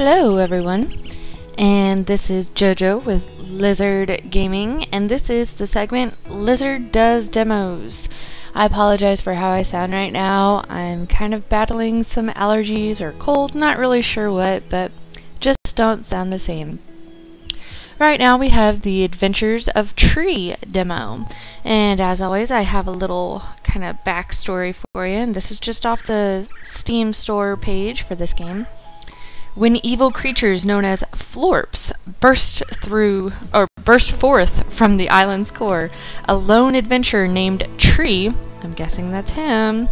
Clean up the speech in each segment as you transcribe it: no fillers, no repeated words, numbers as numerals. Hello everyone, and this is JoJo with Lizard Gaming, and this is the segment Lizard Does Demos. I apologize for how I sound right now. I'm kind of battling some allergies or cold, not really sure what, but just don't sound the same. Right now we have the Adventures of Tree Demo, and as always I have a little kind of backstory for you, and this is just off the Steam store page for this game. When evil creatures known as Florps burst forth from the island's core, a lone adventurer named Tree, I'm guessing that's him,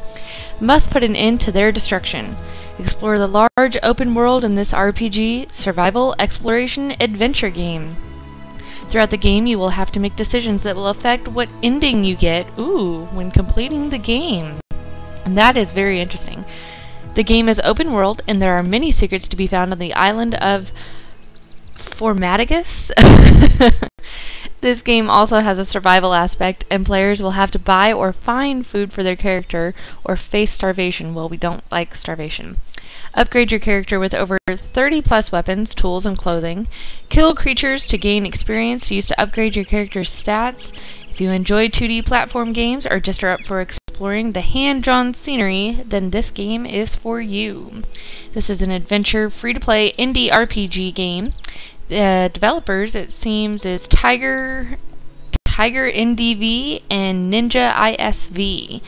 must put an end to their destruction. Explore the large open world in this RPG survival exploration adventure game. Throughout the game you will have to make decisions that will affect what ending you get, when completing the game. And that is very interesting. The game is open world, and there are many secrets to be found on the island of Formaticus. This game also has a survival aspect, and players will have to buy or find food for their character or face starvation. Well, we don't like starvation. Upgrade your character with over 30 plus weapons, tools, and clothing. Kill creatures to gain experience used to upgrade your character's stats. If you enjoy 2D platform games or just are up for exploring the hand-drawn scenery, then this game is for you. This is an adventure, free-to-play indie RPG game. The developers, it seems, is Tiger NDV and Ninja ISV.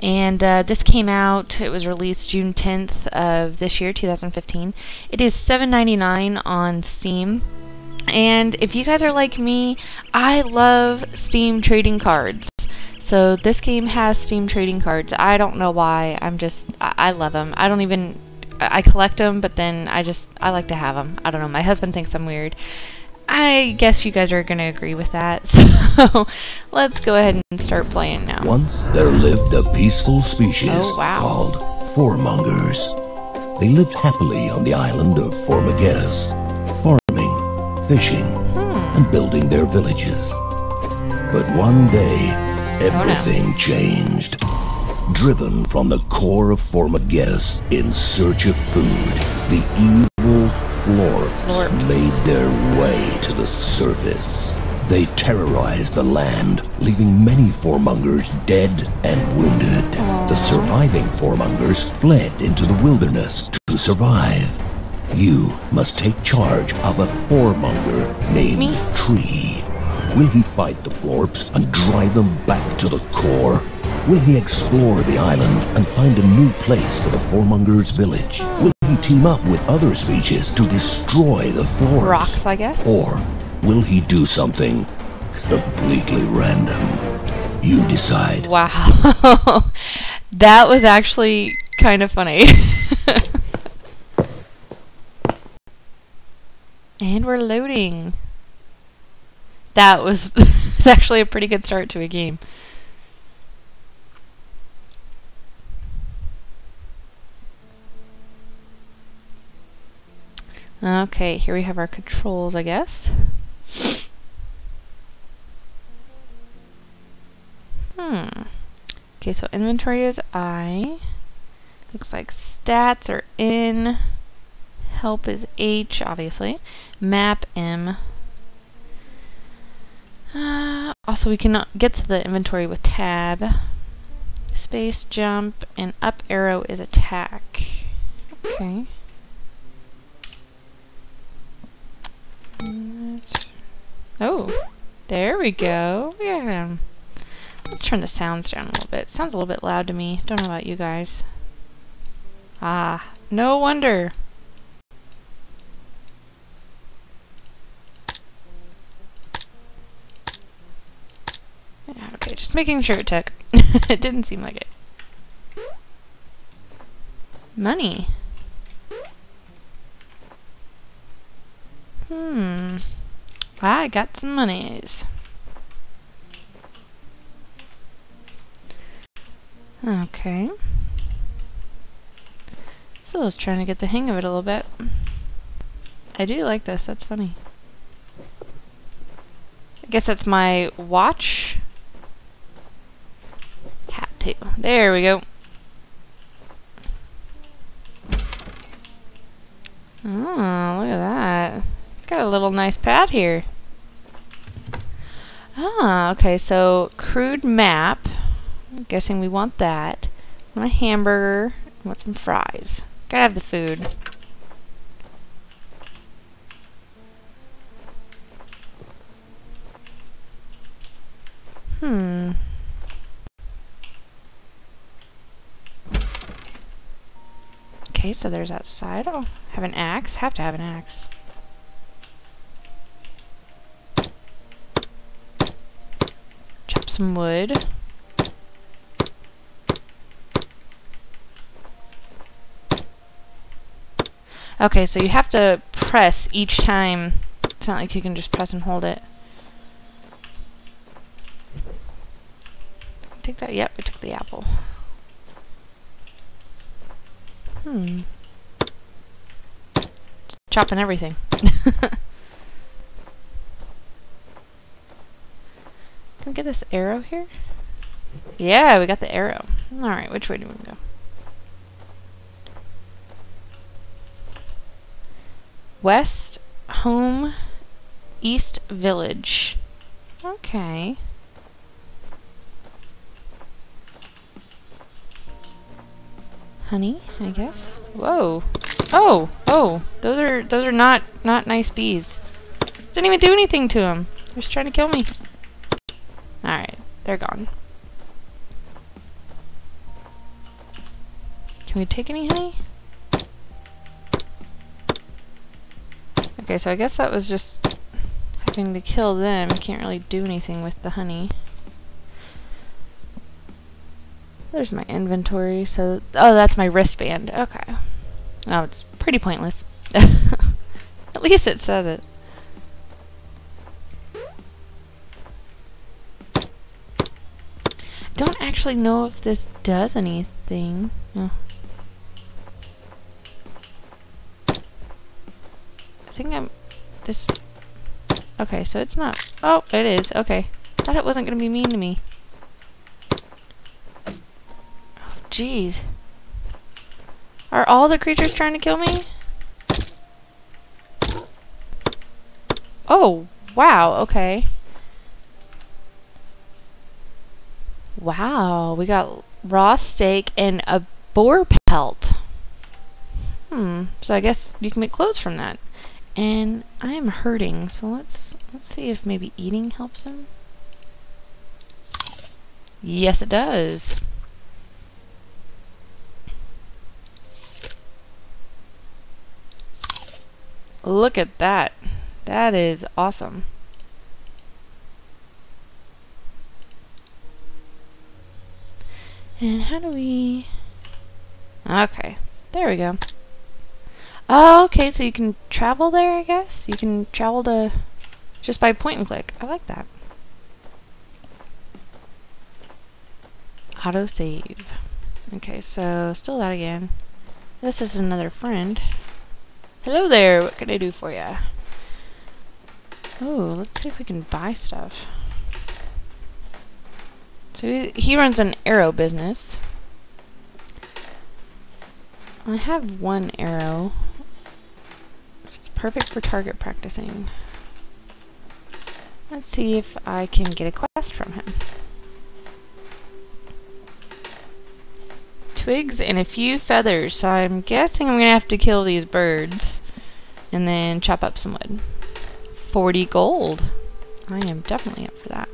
And this came out, it was released June 10th of this year, 2015. It is $7.99 on Steam. And if you guys are like me, I love Steam Trading Cards. So this game has Steam Trading Cards. I don't know why, I love them. I collect them, but then I like to have them. I don't know, my husband thinks I'm weird. I guess you guys are going to agree with that, so let's go ahead and start playing now. Once there lived a peaceful species called Foremongers. They lived happily on the island of Formageddon, farming, fishing, and building their villages. But one day, everything changed. Driven from the core of Formages in search of food, the evil Florps made their way to the surface. They terrorized the land, leaving many Formongers dead and wounded. The surviving Formongers fled into the wilderness to survive. You must take charge of a Foremonger named Tree. Will he fight the Florps and drive them back to the core? Will he explore the island and find a new place for the Foremongers' village? Will he team up with other species to destroy the Florps? Rocks, I guess. Or will he do something completely random? You decide. Wow. That was actually kind of funny. And we're loading. That was actually a pretty good start to a game. Okay, here we have our controls, I guess. Okay, so inventory is I. Looks like stats are N. Help is H, obviously. Map M. Also, we can get to the inventory with tab. Space jump, and up arrow is attack. Okay. Oh, there we go. Yeah. Let's turn the sounds down a little bit. Sounds a little bit loud to me. Don't know about you guys. Ah, no wonder. Yeah, okay, just making sure it took. It didn't seem like it. Money. I got some monies. Okay. So I was trying to get the hang of it a little bit. I do like this, that's funny. I guess that's my watch. Hat too. There we go. Oh. Got a little nice pad here. Ah, okay, so crude map. I'm guessing we want that. I want a hamburger. I want some fries. Gotta have the food. Hmm. Okay, so there's that side. Oh, have an axe. Have to have an axe. Chop some wood. Okay, so you have to press each time. It's not like you can just press and hold it. Take that. Yep, I took the apple. Hmm. Chopping everything. Can we get this arrow here? Yeah, we got the arrow. Alright, which way do we go? West, home, east, village. Okay. Honey, I guess. Whoa. Oh, oh. Those are not nice bees. Didn't even do anything to them. They're just trying to kill me. All right, they're gone. Can we take any honey? Okay, so I guess that was just having to kill them. Can't really do anything with the honey. There's my inventory, so... Oh, that's my wristband. Okay. Oh, it's pretty pointless. At least it says it. I don't actually know if this does anything. Oh. I think I'm... This... Okay, so it's not... Oh, it is. Okay. I thought it wasn't going to be mean to me. Jeez. Are all the creatures trying to kill me? Oh, wow, okay. Wow, we got raw steak and a boar pelt. Hmm, so I guess you can make clothes from that. And I'm hurting, so let's see if maybe eating helps him. Yes, it does. Look at that. That is awesome. And how do we... Okay. There we go. Oh, okay, so you can travel there, I guess? You can travel to... just by point and click. I like that. Autosave. Okay, so still that again. This is another friend. Hello there, what can I do for ya? Oh, let's see if we can buy stuff. So he runs an arrow business. I have one arrow. This is perfect for target practicing. Let's see if I can get a quest from him. Twigs and a few feathers, so I'm guessing I'm gonna have to kill these birds and then chop up some wood. 40 gold. I am definitely up for that.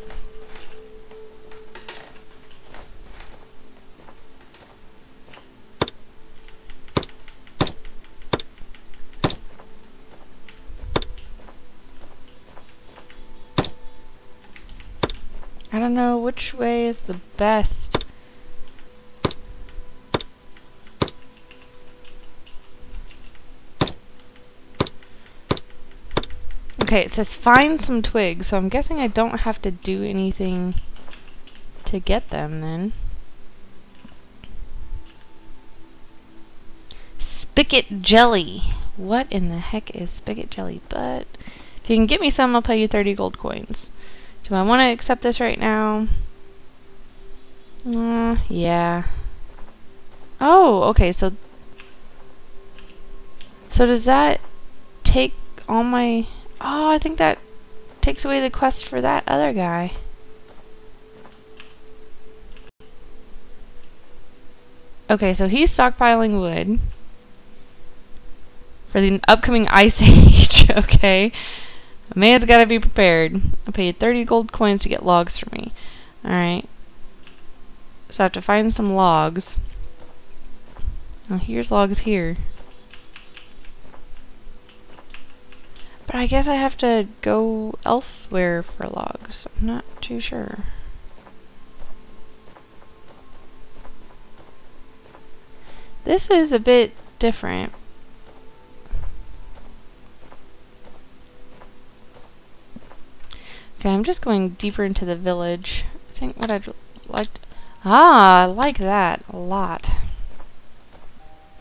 I don't know which way is the best. Okay, it says find some twigs, so I'm guessing I don't have to do anything to get them then. Spigot jelly. What in the heck is spigot jelly? But if you can get me some, I'll pay you 30 gold coins. Do I want to accept this right now? Yeah. Oh, okay, so does that take all my... Oh, I think that takes away the quest for that other guy. Okay, so he's stockpiling wood for the upcoming Ice Age. Okay. A man's gotta be prepared. I paid 30 gold coins to get logs for me. Alright. So I have to find some logs. Now here's logs here. But I guess I have to go elsewhere for logs. I'm not too sure. This is a bit different. Okay, I'm just going deeper into the village. I think what I'd like... I like that a lot.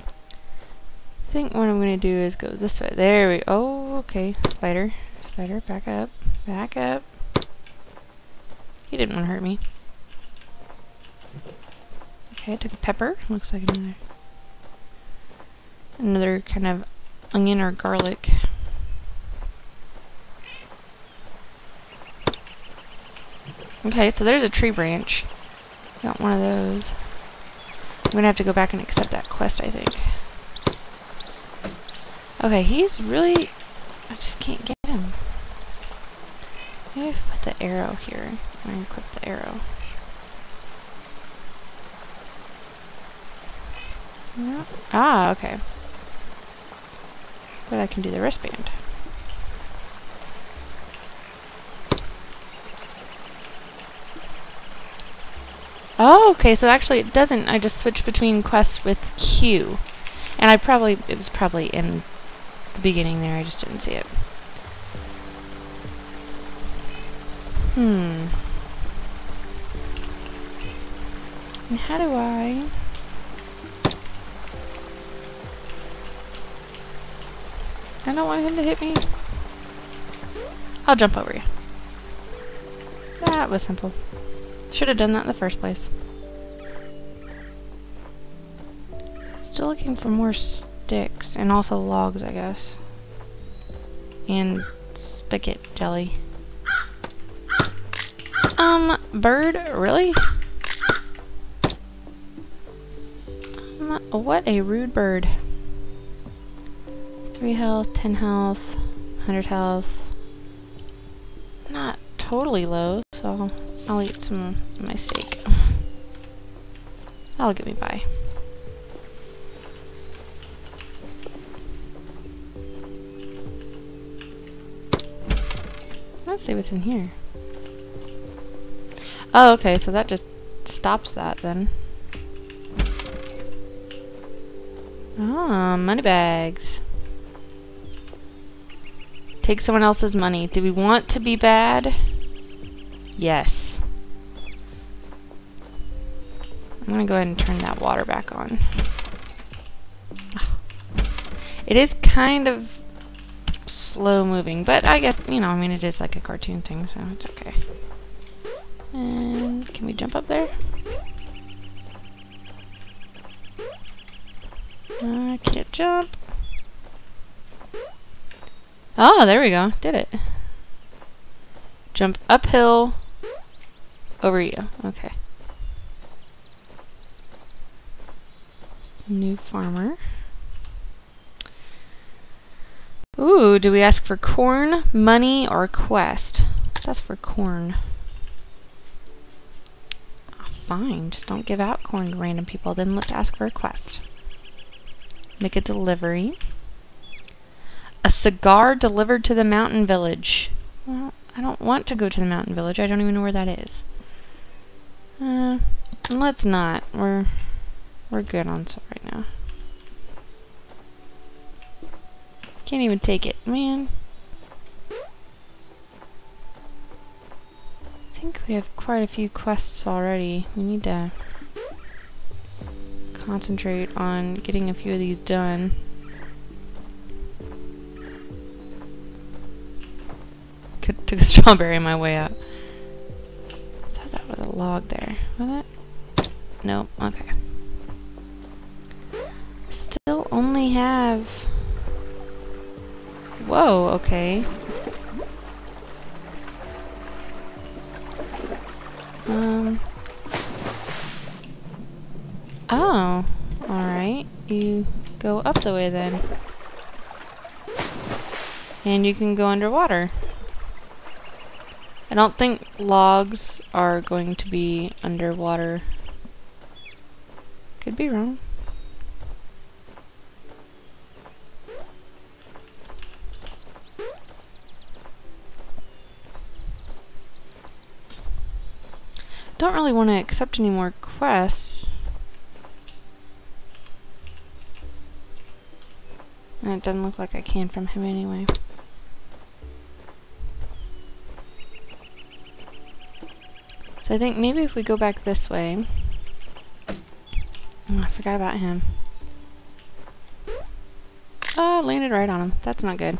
I think what I'm going to do is go this way. There we go. Oh, okay. Spider. Spider, back up. Back up. He didn't want to hurt me. Okay, I took a pepper. Looks like another... another kind of onion or garlic. Okay, so there's a tree branch. Got one of those. I'm gonna have to go back and accept that quest, I think. Okay, he's really... I just can't get him. Maybe if I put the arrow here. I'm gonna clip the arrow. No. Ah, okay. But I can do the wristband. Oh, okay, so actually it doesn't. I just switched between quests with Q. And I probably... it was probably in the beginning there. I just didn't see it. Hmm. And how do I... I don't want him to hit me. I'll jump over you. That was simple. Should have done that in the first place. Still looking for more sticks and also logs, I guess. And spigot jelly. Bird, really? What a rude bird. 3 health, 10 health, 100 health. Not totally low, so I'll eat some of my steak. That'll get me by. Let's see what's in here. Oh, okay, so that just stops that then. Ah, money bags. Take someone else's money. Do we want to be bad? Yes. I'm gonna go ahead and turn that water back on. It is kind of slow moving, but I guess, you know, I mean, it is like a cartoon thing, so it's okay. And can we jump up there? I can't jump. Oh, there we go. Did it. Jump uphill over you. Okay. Some new farmer. Ooh, do we ask for corn, money, or quest? That's for corn. Oh, fine. Just don't give out corn to random people. Then let's ask for a quest. Make a delivery. A cigar delivered to the mountain village. Well, I don't want to go to the mountain village. I don't even know where that is. Let's not. We're good on stuff right now. Can't even take it, man. I think we have quite a few quests already. We need to concentrate on getting a few of these done. Took a strawberry my way up. I thought that was a log there. Was it? Nope. Okay. Still only have... Whoa, okay. Oh, alright. You go up the way then. And you can go underwater. I don't think logs are going to be underwater. Could be wrong. Don't really want to accept any more quests. And it doesn't look like I can from him anyway. So I think maybe if we go back this way... Oh, I forgot about him. Ah, landed right on him. That's not good.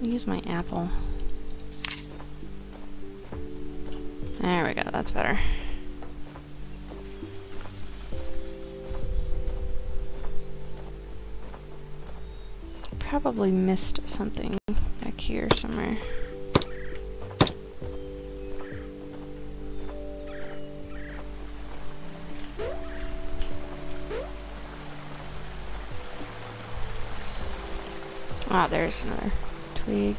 Use my apple. There we go, that's better. Probably missed something back here somewhere. Ah, there's another twig.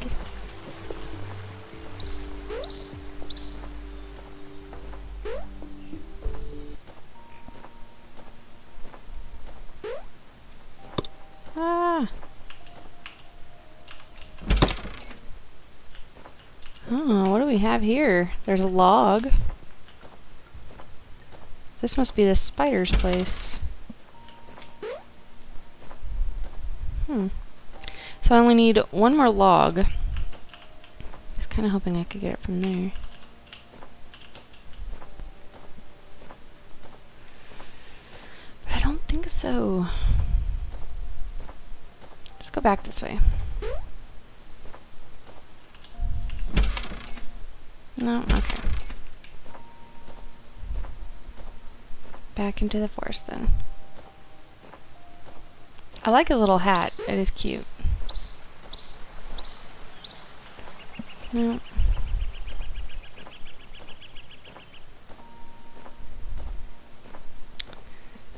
Ah! Oh, what do we have here? There's a log. This must be the spider's place. So I only need one more log. I was kind of hoping I could get it from there. But I don't think so. Let's go back this way. No, okay. Back into the forest then. I like a little hat. It is cute. No.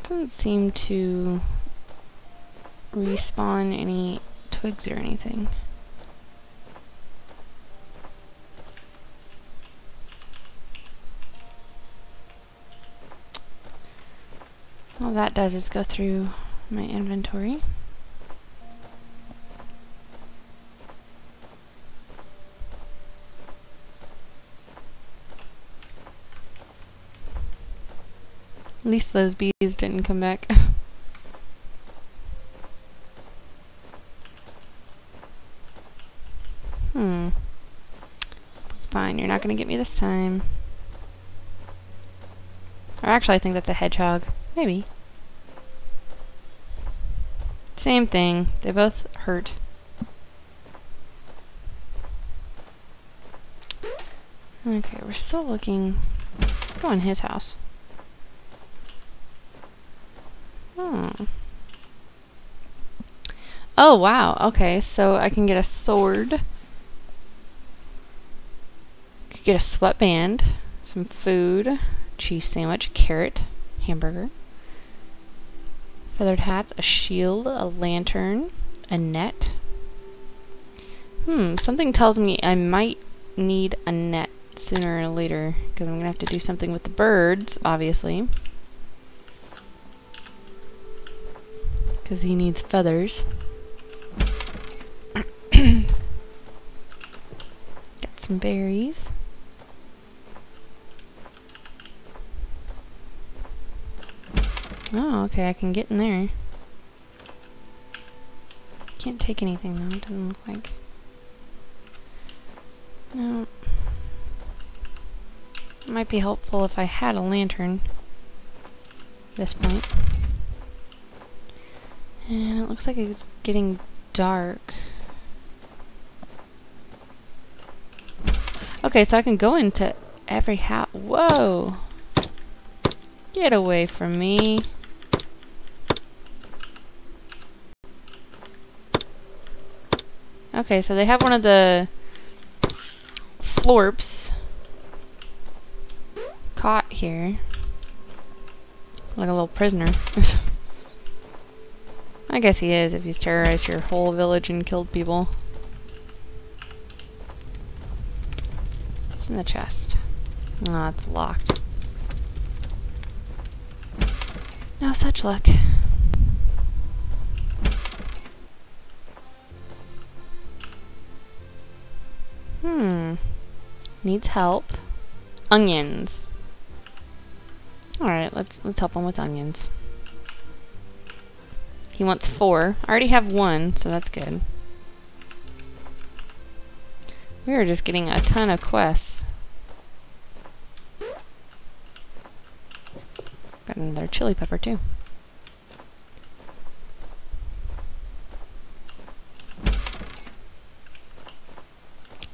Doesn't seem to respawn any twigs or anything. All that does is go through my inventory. At least those bees didn't come back. Fine, you're not gonna get me this time. Or actually, I think that's a hedgehog. Maybe. Same thing. They both hurt. Okay, we're still looking. Let's go in his house. Oh wow, okay, so I can get a sword, could get a sweatband, some food, cheese sandwich, carrot, hamburger, feathered hats, a shield, a lantern, a net. Something tells me I might need a net sooner or later, because I'm gonna have to do something with the birds, obviously. Because he needs feathers. Got some berries. Oh, okay, I can get in there. Can't take anything though, it doesn't look like. No. It might be helpful if I had a lantern at this point. And it looks like it's getting dark. Okay, so I can go into every house. Whoa! Get away from me. Okay, so they have one of the Florps caught here like a little prisoner. I guess he is if he's terrorized your whole village and killed people. What's in the chest? Ah, it's locked. No such luck. Needs help. Onions. Alright, let's help him with onions. He wants 4. I already have 1, so that's good. We are just getting a ton of quests. Got another chili pepper too.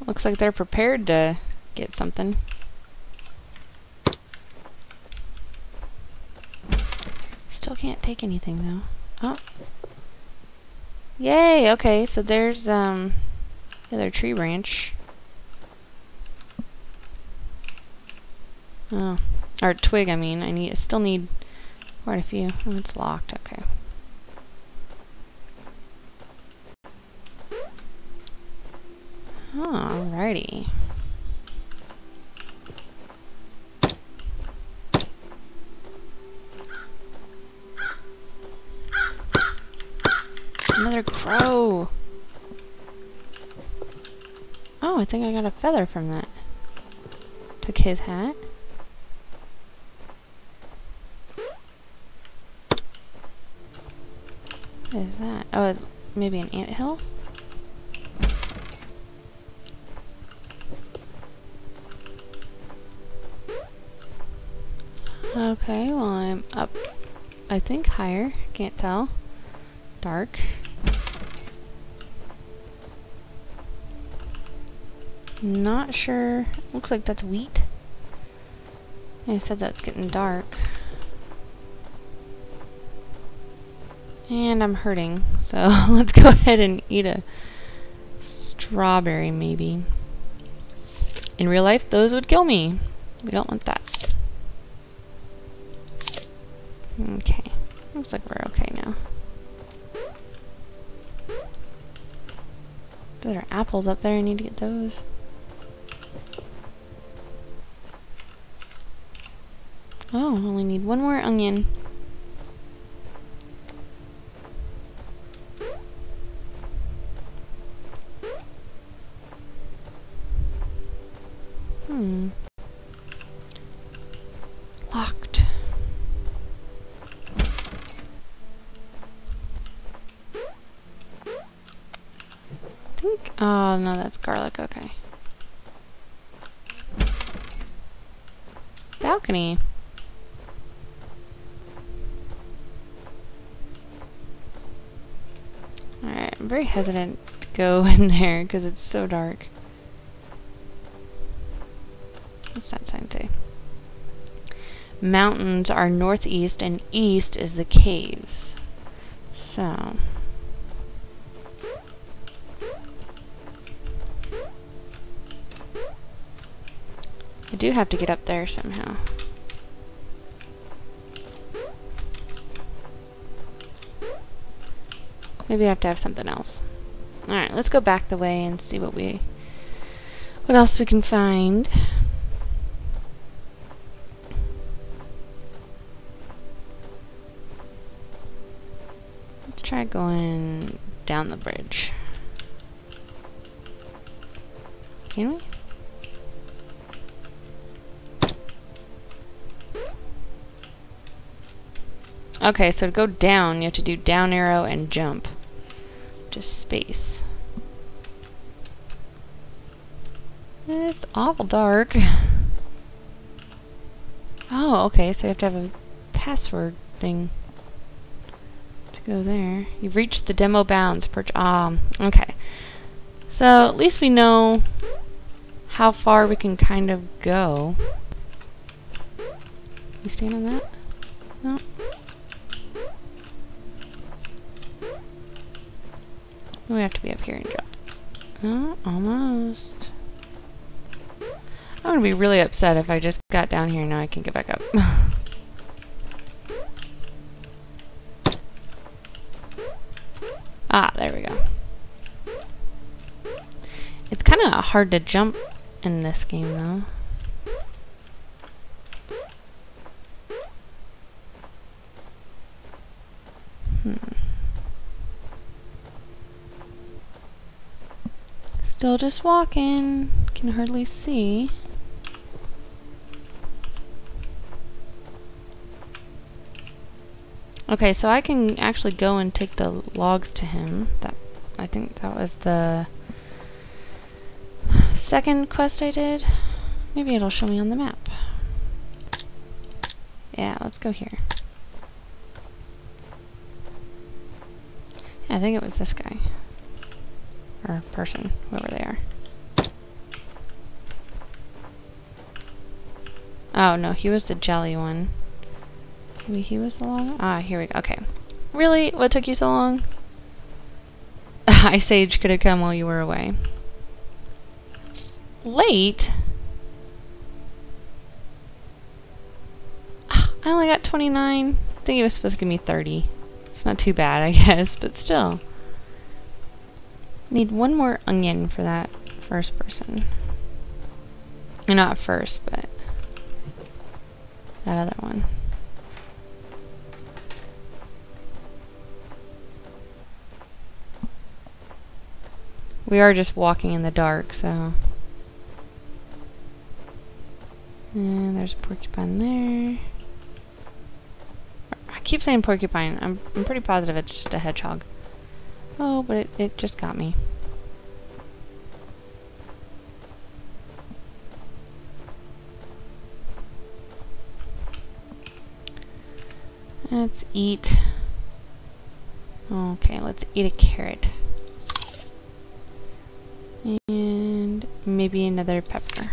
Looks like they're prepared to get something. Still can't take anything though. Oh. Yay, okay, so there's another tree branch. Oh. Or twig, I mean. I still need quite a few. Oh, it's locked, okay. Alrighty. Another crow. Oh, I think I got a feather from that. Took his hat. What is that? Oh, maybe an anthill? Okay, well I'm up, I think higher, can't tell. Dark. Not sure, looks like that's wheat. I said that's getting dark. And I'm hurting, so let's go ahead and eat a strawberry maybe. In real life, those would kill me. We don't want that. Okay, looks like we're okay now. There are apples up there, I need to get those. Oh, I only need one more onion. Oh, no, that's garlic, okay. Balcony. Alright, I'm very hesitant to go in there because it's so dark. What's that sign say? Mountains are northeast and east is the caves. So... I do have to get up there somehow. Maybe I have to have something else. Alright, let's go back the way and see what else we can find. Let's try going down the bridge. Can we? Okay, so to go down, you have to do down arrow and jump. Just space. It's awful dark. Oh, okay, so you have to have a password thing to go there. You've reached the demo bounds. Okay. So at least we know how far we can kind of go. You stand on that? No. We have to be up here and jump. Oh, almost. I'm gonna be really upset if I just got down here and now I can't get back up. Ah, there we go. It's kind of hard to jump in this game, though. Still just walking. Can hardly see. Okay, so I can actually go and take the logs to him. That I think that was the second quest I did. Maybe it'll show me on the map. Yeah, let's go here. I think it was this guy. Or person, whoever they are. Oh no, he was the jelly one. Maybe he was the log? Ah, here we go. Okay. Really? What took you so long? Ice Age could have come while you were away. Late? I only got 29. I think he was supposed to give me 30. It's not too bad, I guess, but still. Need one more onion for that first person. Not first, but that other one. We are just walking in the dark, so. And there's a porcupine there. I keep saying porcupine. I'm pretty positive it's just a hedgehog. Oh, but it just got me. Let's eat. Okay, let's eat a carrot. And maybe another pepper.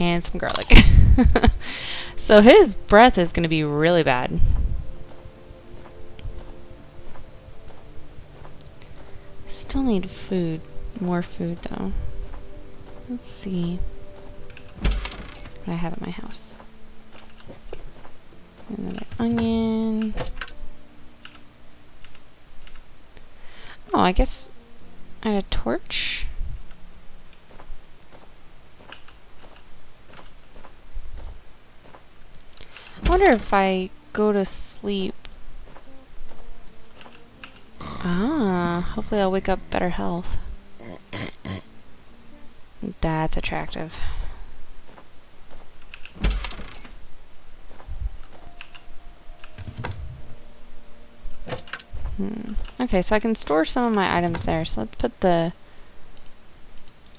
And some garlic. So his breath is going to be really bad. Still need food. More food, though. Let's see what I have at my house. Another onion. Oh, I guess I had a torch. I wonder if I go to sleep. Ah, hopefully I'll wake up better health. That's attractive. Okay, so I can store some of my items there. So let's put the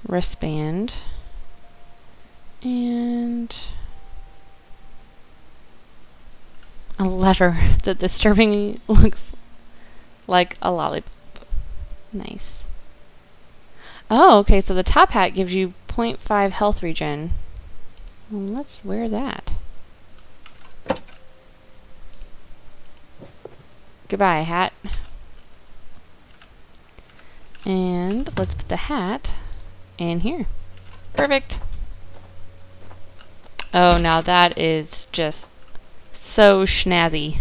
wristband. And a lever that disturbingly looks like a lollipop. Nice. Oh, okay, so the top hat gives you 0.5 health regen. Well, let's wear that. Goodbye, hat. And let's put the hat in here. Perfect. Oh, now that is just so schnazzy.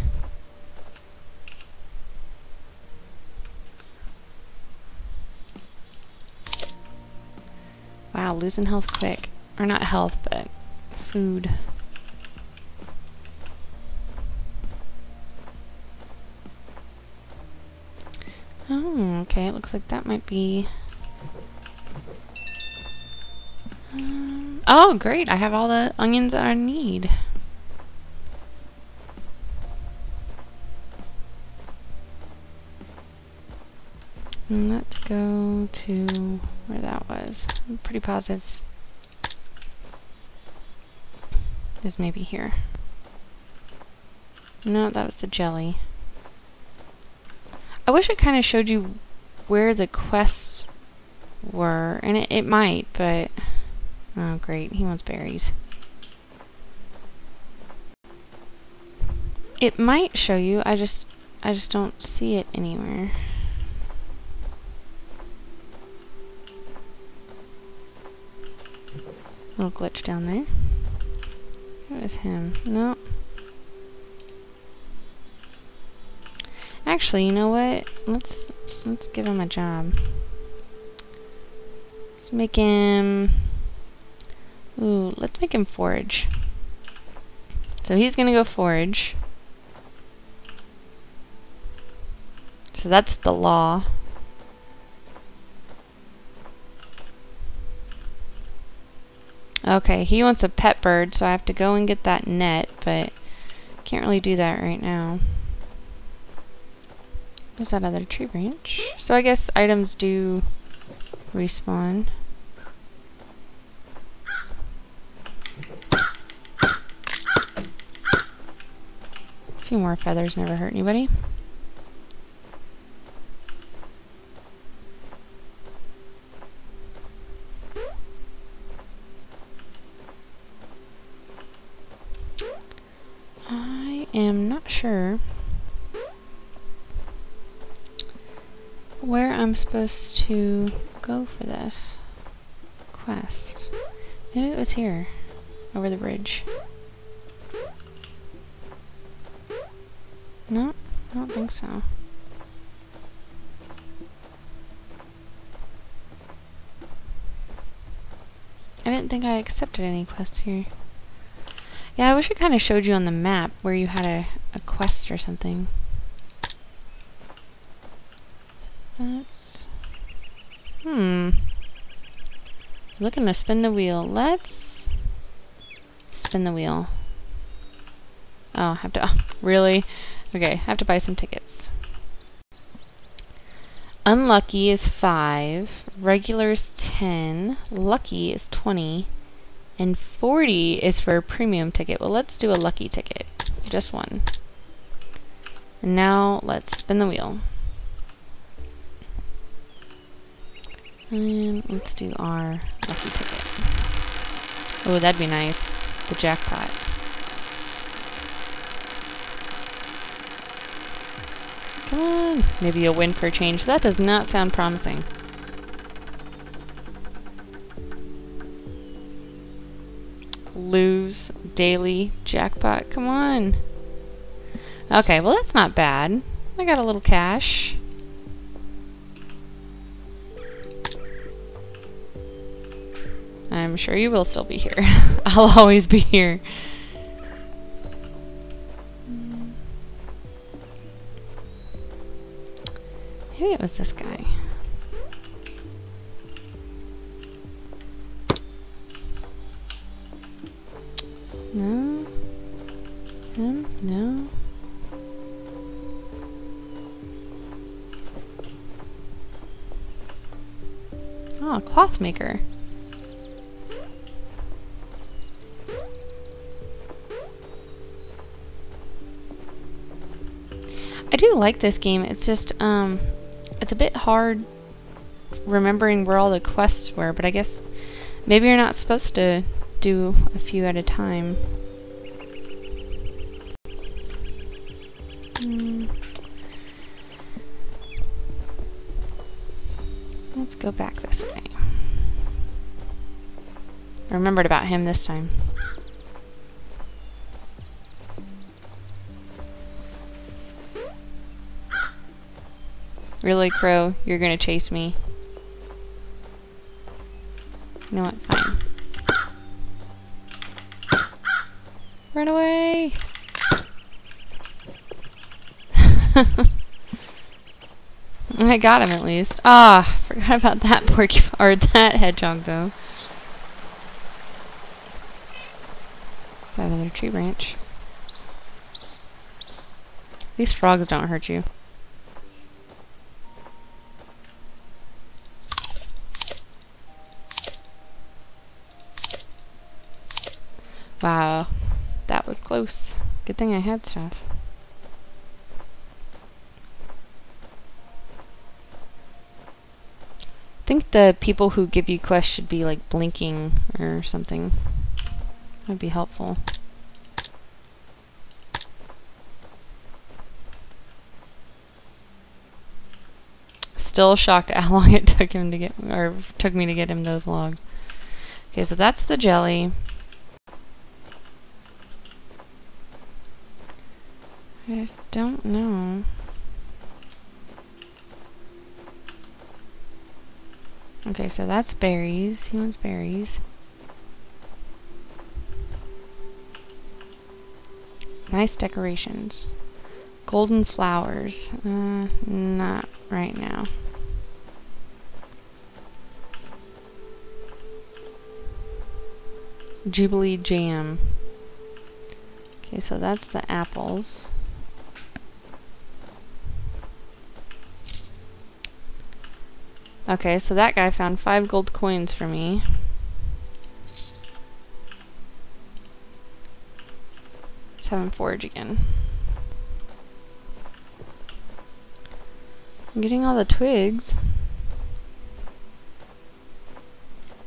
Wow, losing health quick. Or not health, but food. Oh, okay, it looks like that might be... oh, great, I have all the onions I need. And let's go to where that was. I'm pretty positive. It was maybe here. No, that was the jelly. I wish it kind of showed you where the quests were. And it might, but... oh, great. He wants berries. It might show you. I just don't see it anywhere. Little glitch down there. It was him. No. Actually, you know what? Let's give him a job. Let's make him. Ooh, let's make him forage. So he's gonna go forage. So that's the law. Okay, he wants a pet bird, so I have to go and get that net, but can't really do that right now. There's that other tree branch. So I guess items do respawn. A few more feathers never hurt anybody. I'm not sure where I'm supposed to go for this quest. Maybe it was here, over the bridge. No, I don't think so. I didn't think I accepted any quests here. Yeah, I wish it kind of showed you on the map where you had a quest or something. That's... Looking to spin the wheel. Let's... spin the wheel. Oh, I have to... Oh, really? Okay, I have to buy some tickets. Unlucky is 5. Regular is 10. Lucky is 20. And 40 is for a premium ticket. Well, let's do a lucky ticket. Just one. And now let's spin the wheel. And let's do our lucky ticket. Oh, that'd be nice. The jackpot. Come on. Maybe you'll win for a change. That does not sound promising. Lose daily jackpot. Come on. Okay, well that's not bad. I got a little cash. I'm sure you will still be here. I'll always be here. Maybe it was this guy. No. Him? No. Oh, a cloth maker. I do like this game. It's just it's a bit hard remembering where all the quests were, but I guess maybe you're not supposed to do a few at a time. Let's go back this way. I remembered about him this time. Really, Crow? You're gonna chase me? You know what? Fine. Run away! I got him at least. Ah, forgot about that porcupine or that hedgehog though. Is that another tree branch? These frogs don't hurt you. Wow. That was close. Good thing I had stuff. I think the people who give you quests should be like blinking or something. That would be helpful. Still shocked at how long it took me to get those logs. Okay, so that's the jelly. I just don't know. Okay, so that's berries. He wants berries. Nice decorations. Golden flowers. Not right now. Jubilee jam. Okay, so that's the apples. Okay, so that guy found 5 gold coins for me. Let's have him forage again. I'm getting all the twigs.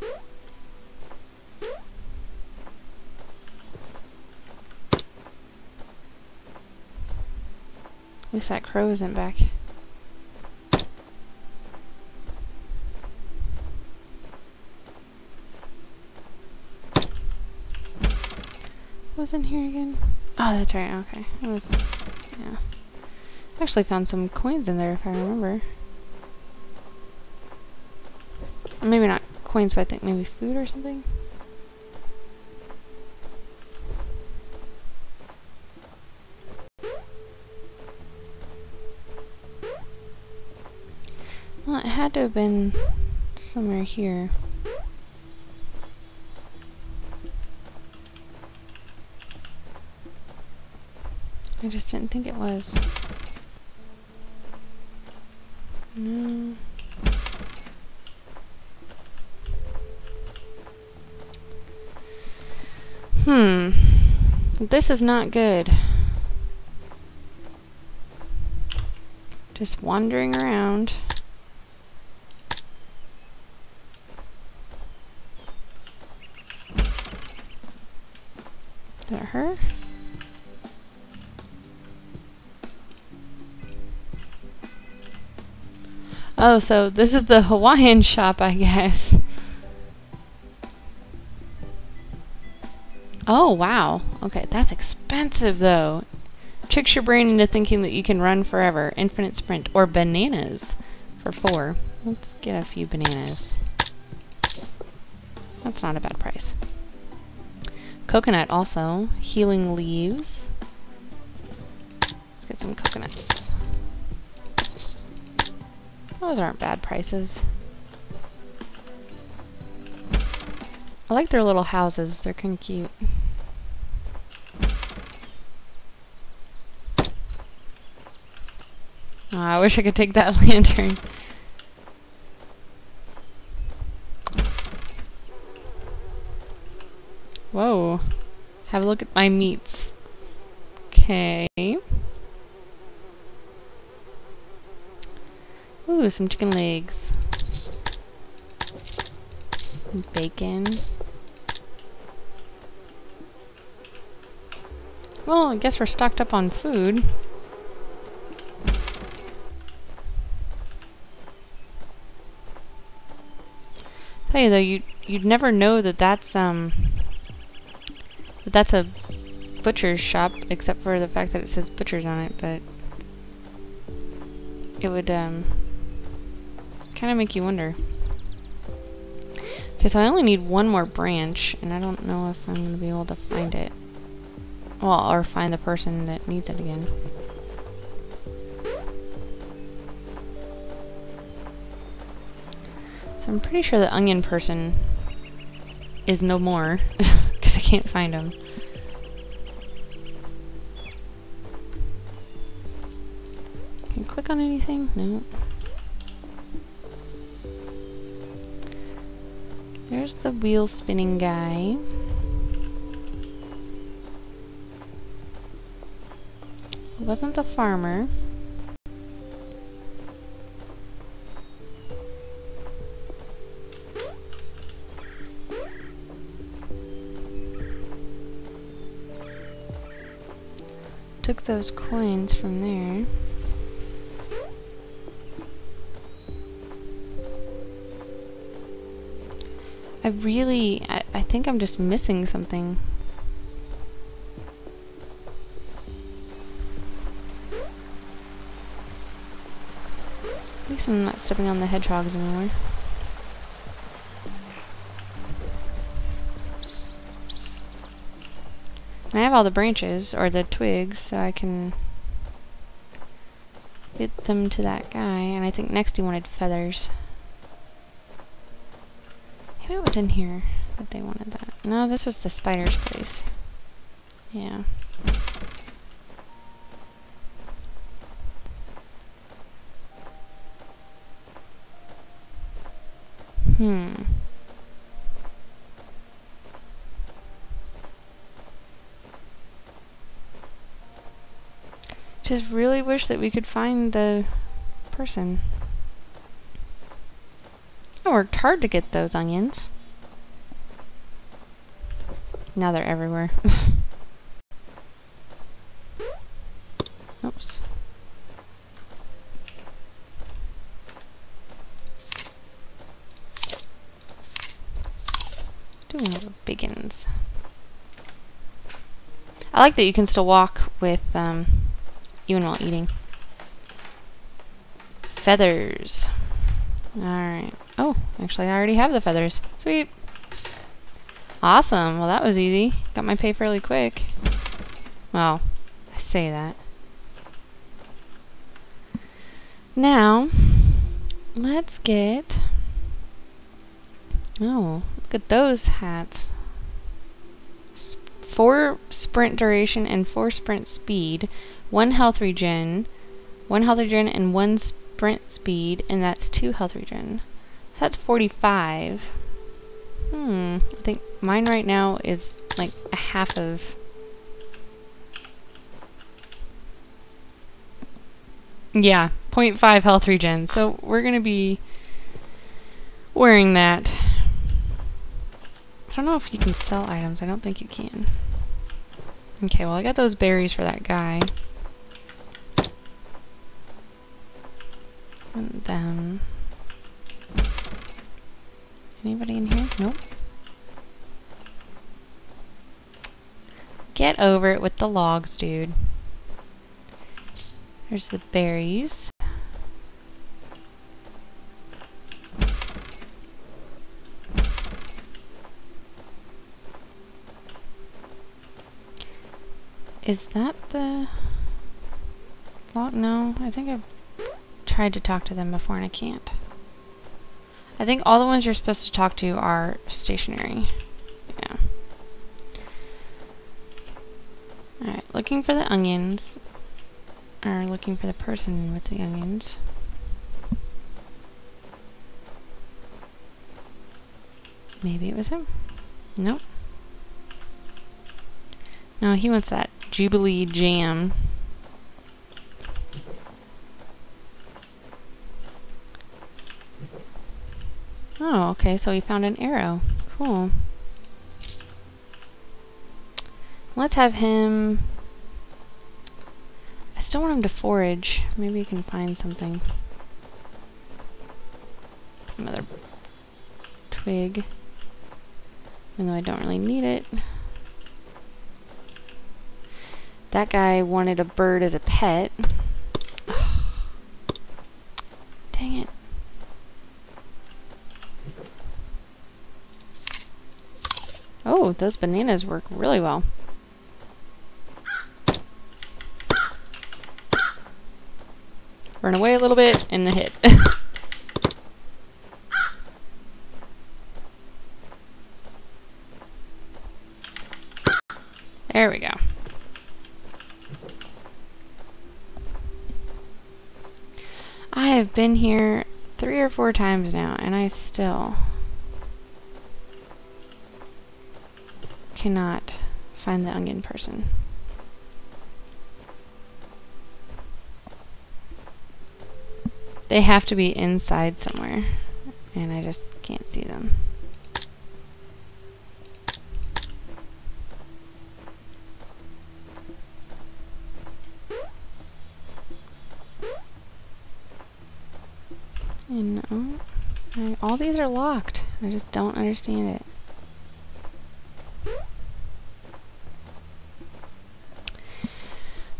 At least that crow isn't back. Was in here again? Oh, that's right, okay. It was, yeah. I actually found some coins in there if I remember. Or maybe not coins, but I think maybe food or something. Well, it had to have been somewhere here. I just didn't think it was. No. This is not good. Just wandering around. Is that her? Oh, so this is the Hawaiian shop, I guess. Oh, wow. Okay, that's expensive, though. Tricks your brain into thinking that you can run forever. Infinite sprint. Or bananas for 4. Let's get a few bananas. That's not a bad price. Coconut also. Healing leaves. Let's get some coconuts. Those aren't bad prices. I like their little houses. They're kind of cute. Oh, I wish I could take that lantern. Whoa. Have a look at my meats. Okay. Ooh, some chicken legs. Bacon. Well, I guess we're stocked up on food. I'll tell you though, you'd never know that that's a butcher's shop, except for the fact that it says butchers on it, but it would kind of make you wonder. Okay, so I only need one more branch, and I don't know if I'm going to be able to find it. Well, or find the person that needs it again. So I'm pretty sure the onion person is no more, because I can't find him. Can you click on anything? No. There's the wheel spinning guy. It wasn't the farmer. Took those coins from there. I think I'm just missing something. At least I'm not stepping on the hedgehogs anymore. And I have all the branches, or the twigs, so I can get them to that guy, and I think next he wanted feathers. Maybe it was in here that they wanted that. No, this was the spider's place. Yeah. Just really wish that we could find the person. I worked hard to get those onions. Now they're everywhere. Oops. Doing little biggins. I like that you can still walk with even while eating. Feathers. Alright. Oh, actually I already have the feathers. Sweet. Awesome. Well, that was easy. Got my pay fairly quick. Well, I say that. Now, let's get... Oh, look at those hats. 4 sprint duration and 4 sprint speed. 1 health regen, 1 health regen, and 1 sprint speed, and that's 2 health regen. So that's 45. I think mine right now is like a half of... Yeah, 0.5 health regen. So we're gonna be wearing that. I don't know if you can sell items. I don't think you can. Okay, well I got those berries for that guy. And then... Anybody in here? Nope. Get over it with the logs, dude. There's the berries. Is that the log? No, I think I've tried to talk to them before and I can't. I think all the ones you're supposed to talk to are stationary. Yeah. Alright, looking for the onions. Or looking for the person with the onions. Maybe it was him. Nope. No, he wants that Jubilee jam. Oh, okay, so we found an arrow. Cool. Let's have him... I still want him to forage. Maybe he can find something. Another twig. Even though I don't really need it. That guy wanted a bird as a pet. Dang it. Oh, those bananas work really well. Run away a little bit and the hit. There we go. I have been here 3 or 4 times now and I still... cannot find the onion person. They have to be inside somewhere, and I just can't see them. And no. All these are locked. I just don't understand it.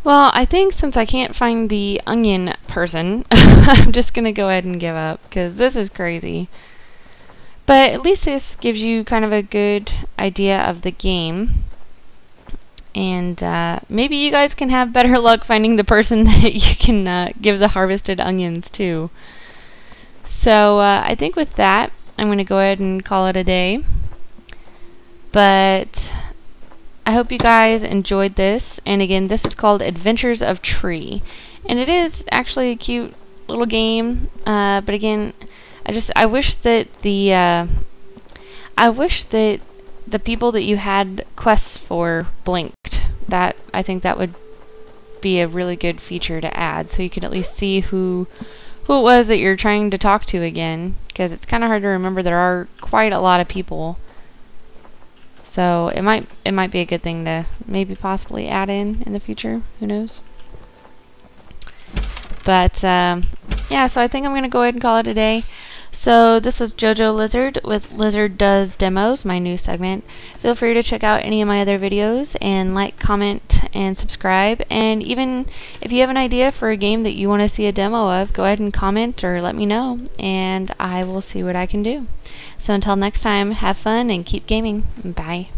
Well, I think since I can't find the onion person, I'm just going to go ahead and give up, because this is crazy. But at least this gives you kind of a good idea of the game. And maybe you guys can have better luck finding the person that you can give the harvested onions to. So I think with that, I'm going to go ahead and call it a day. But I hope you guys enjoyed this, and again, this is called Adventures of Tree, and it is actually a cute little game, but again, I wish that the people that you had quests for blinked. That, I think that would be a really good feature to add, so you could at least see who it was that you're trying to talk to again, because it's kind of hard to remember. There are quite a lot of people. So it might be a good thing to maybe possibly add in the future. Who knows? But yeah, so I think I'm gonna go ahead and call it a day. So this was JoJo Lizard with Lizard Does Demos, my new segment. Feel free to check out any of my other videos and like, comment, and subscribe. And even if you have an idea for a game that you want to see a demo of, go ahead and comment or let me know, and I will see what I can do. So until next time, have fun and keep gaming. Bye.